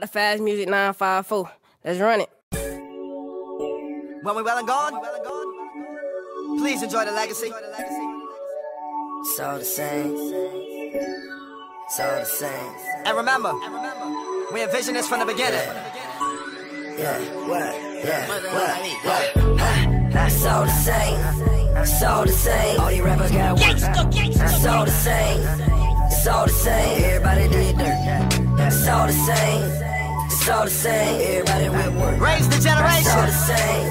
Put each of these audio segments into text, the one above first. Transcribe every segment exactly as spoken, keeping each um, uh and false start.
The Fast Music nine five four. Let's run it. When we well and gone, please enjoy the legacy. So the same, so the same. And remember, we envision this from the beginning. Yeah, what, yeah, what, what, huh? So the same, so the same. All these rappers got work. So the same, so the same. Everybody did dirt. It's all the same, it's all the same. Everybody with work. Raise the generation. It's all the same,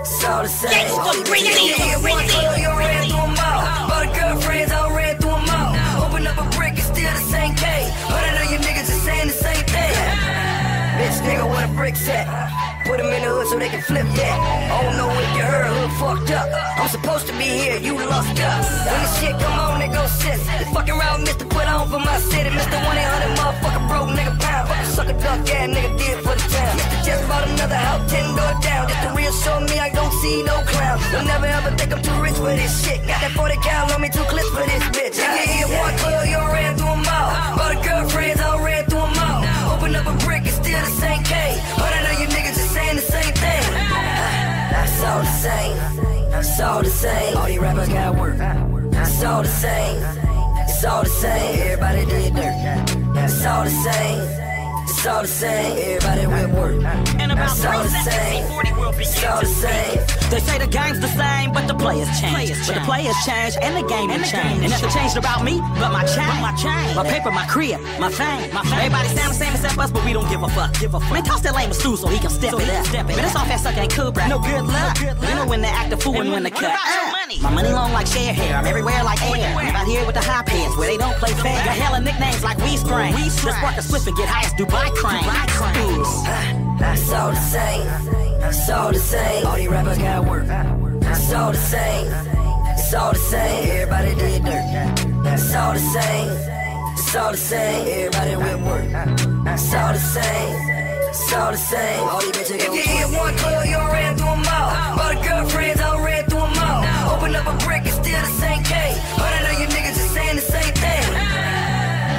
it's all the same. Yes, so bring it in, yeah, bring it in. You ran through them all. All the girlfriends, I ran through them all. Open up a brick, it's still the same case. Hundred of you niggas is saying the same thing. Bitch nigga, where the bricks at? Put them in the hood so they can flip that. I don't know if you heard, hood fucked up. I'm supposed to be here, you lost up. When the shit come on, it goes sis. They fucking around, mister, put on for my city. Mister one eight hundred motherfucker broke nigga pound. Fucking suck a duck, yeah, nigga did for the town. Mister just bought another house, ten door down. Just to reassure me, I don't see no clown. You'll never ever think I'm too rich for this shit. Got that forty cal on me, two clips for this bitch. Nigga, here one club, you ran through them all. All the girlfriends, I ran through them all. Open up a brick, it's still the same K. Hundred of you niggas just saying the same thing. That's all the same. That's all the same. All these rappers got work. That's all the same. It's all the same. Everybody did dirt. It's all the same. It's all the same. Everybody with work. And about three seconds, forty will be all the same. They say the game's the same, but the players change. But the players change, and the game has changed. And nothing changed about me, but my chain, my chain, my paper, my crib, my fame, my fame. Everybody sound the same except us, but we don't give a fuck. Give a fuck. Man, toss that lame stew so he can step it up. Man, it's all that sucker ain't cool, bro. No good luck. You know when they act a fool and when they cut. My money long like share hair. I'm everywhere like air. I'm out here with the high pants where they don't play fair. Got hella nicknames like We Spring. Let's work a swift and get high as Dubai Crane. That's all the same. That's all the same. All these rappers got work. That's all the same. It's all the same. Everybody did dirt. That's all the same. It's all the same. Everybody went work. That's all the same. It's all the same. All these bitches got work. If you hit one club, you ran through them all. All the girlfriends, I ran through them all. Open up a brick, it's still the same K. Hundred of you niggas is saying the same thing.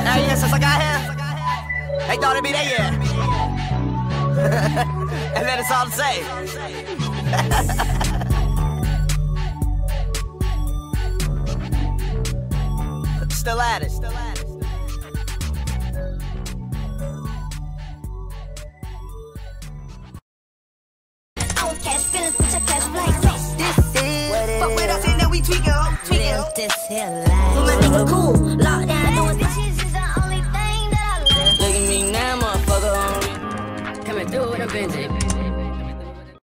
Hey, yeah, since I got here, they thought it'd be there, yeah. And then it's all the same. Still at it, still at it. I don't catch feelings, but I catch flights. This is fuck with us and now we tweaking, oh, tweaking. Live this here life. Well, my nigga cool, locked down. Those bitches is the only thing that I like. Look at me now, motherfucker. Coming through with a vengeance.